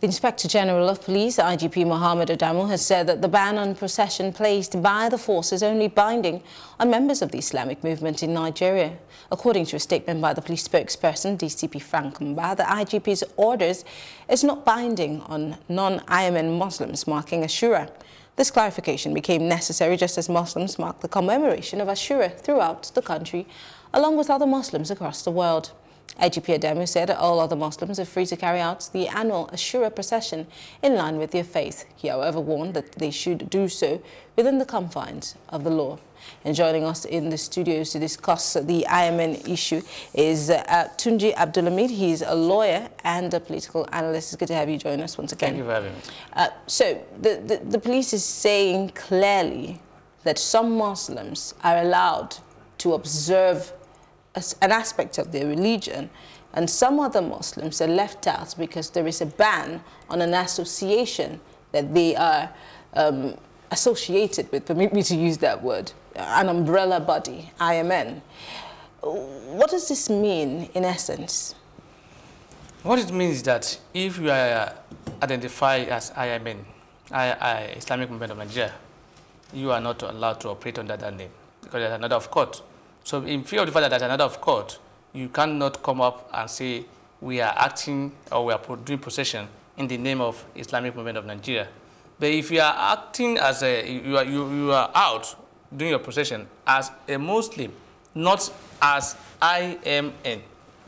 The Inspector General of Police, IGP Mohammed Adamu, has said that the ban on procession placed by the force is only binding on members of the Islamic movement in Nigeria. According to a statement by the police spokesperson, DCP Frank Mba, the IGP's orders is not binding on non-IMN Muslims marking Ashura. This clarification became necessary just as Muslims mark the commemoration of Ashura throughout the country, along with other Muslims across the world. IGP Adamu said that all other Muslims are free to carry out the annual Ashura procession in line with their faith. He, however, warned that they should do so within the confines of the law. And joining us in the studios to discuss the IMN issue is Tunji Abdulhamid. He is a lawyer and a political analyst. It's good to have you join us once again. Thank you for having me. So the police is saying clearly that some Muslims are allowed to observe an aspect of their religion, and some other Muslims are left out because there is a ban on an association that they are associated with, permit me to use that word, an umbrella body, IMN. What does this mean in essence? What it means is that if you are identified as IMN, Islamic Movement of Nigeria, you are not allowed to operate under that name because there's another of court. So in fear of the fact that there's another of court, you cannot come up and say we are acting or we are doing procession in the name of Islamic Movement of Nigeria. But if you are acting as a, you are out doing your procession as a Muslim, not as IMN.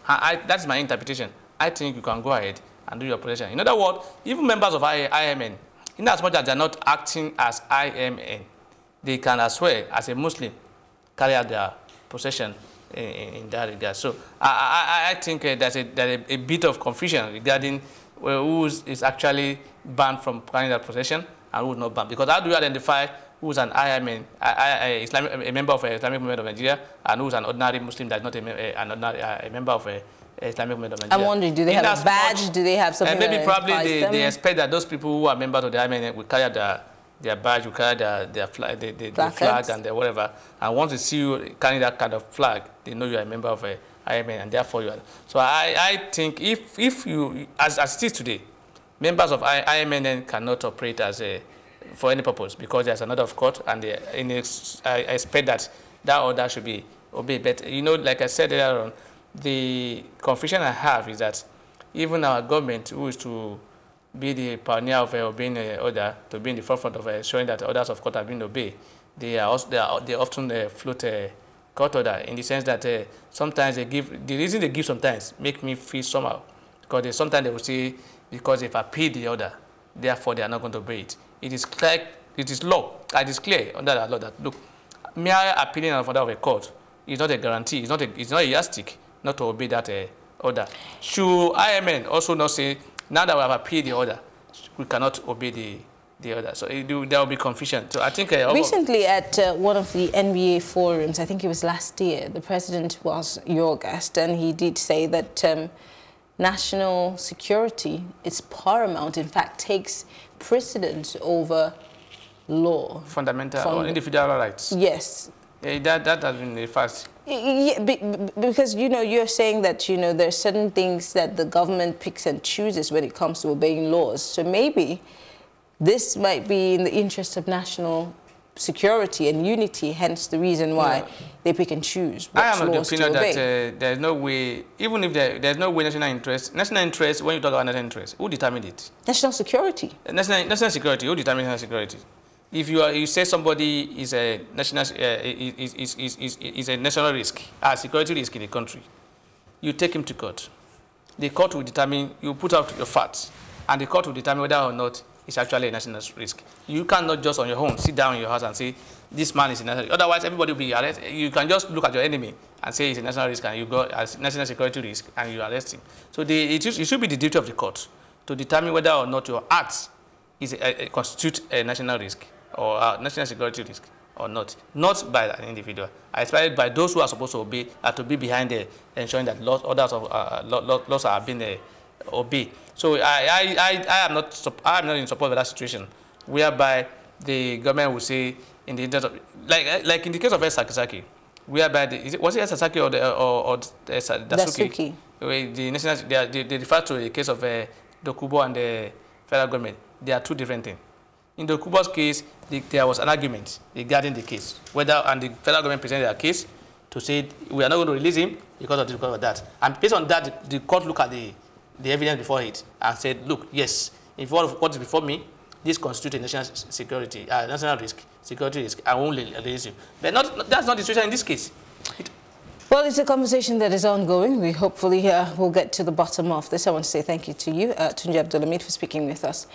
That's my interpretation. I think you can go ahead and do your procession. In other words, even members of IMN, in as much as they're not acting as IMN, they can as well, as a Muslim, carry out their procession in that regard. So I think there's a bit of confusion regarding who is actually banned from carrying that procession and who is not banned. Because how do you identify who is an IMN, a member of an Islamic Movement of Nigeria, and who is an ordinary Muslim that's not a member of an Islamic Movement of Nigeria? I'm wondering, do they have a badge? Do they have something? Maybe probably they expect that those people who are members of the IMN will carry out their badge, you carry their flag and their whatever. And once they see you carrying that kind of flag, they know you are a member of IMN, and therefore you are. So I think if you, as it is today, members of IMN cannot operate as for any purpose because there's another of court, and I expect that order should be obeyed. But, you know, like I said earlier on, the confusion I have is that even our government, who is to be the pioneer of obeying order, to be in the forefront of showing that orders of court have been obeyed, they often float court order in the sense that sometimes they give, the reason they give sometimes make me feel somehow, because sometimes they will say because they've appealed the order, therefore they are not going to obey it. It is clear, it is clear under the law that, look, mere appealing an order of a court is not a guarantee, it's not a yardstick not to obey that order. Should IMN also not say, now that we have appealed the order, we cannot obey the order. So there will be confusion. So I think recently at one of the NBA forums, I think it was last year, the president was your guest, and he did say that national security is paramount. In fact, takes precedence over law, fundamental or individual rights. Yes. Yeah, that has been the first. Yeah, because, you know, you're saying that, you know, there are certain things that the government picks and chooses when it comes to obeying laws. So maybe this might be in the interest of national security and unity, hence the reason why they pick and choose what laws to obey. I am of the opinion that there's no way, even if there's no way national interest, when you talk about national interest, who determined it? National security. National security, who determines national security? If you say somebody is a national is a national risk, a security risk in the country, you take him to court. The court will determine. You put out your facts, and the court will determine whether or not it's actually a national risk. You cannot just on your own sit down in your house and say this man is a national risk. Otherwise, everybody will be arrested. You can just look at your enemy and say he's a national risk, and you go as national security risk, and you arrest him. So it should be the duty of the court to determine whether or not your acts constitute a national risk or national security risk or not, not by an individual. I expect by those who are supposed to obey are to be behind there, ensuring that laws are being obeyed. So I am not in support of that situation, whereby the government will say in the interest of, like in the case of Sasaki, whereby was it Sasaki or Dasuki? Dasuki. The national, they refer to the case of Dokubo and the federal government, they are two different things. In Dokubo's case, there was an argument regarding the case, and the federal government presented their case to say, we are not going to release him because of this, because of that. And based on that, the court looked at the evidence before it and said, look, yes, if all of what is before me, this constitutes a national security, security risk, I won't release you. But that's not the situation in this case. Well, it's a conversation that is ongoing. We hopefully will get to the bottom of this. I want to say thank you to you, Tunji Abdulhamid, for speaking with us.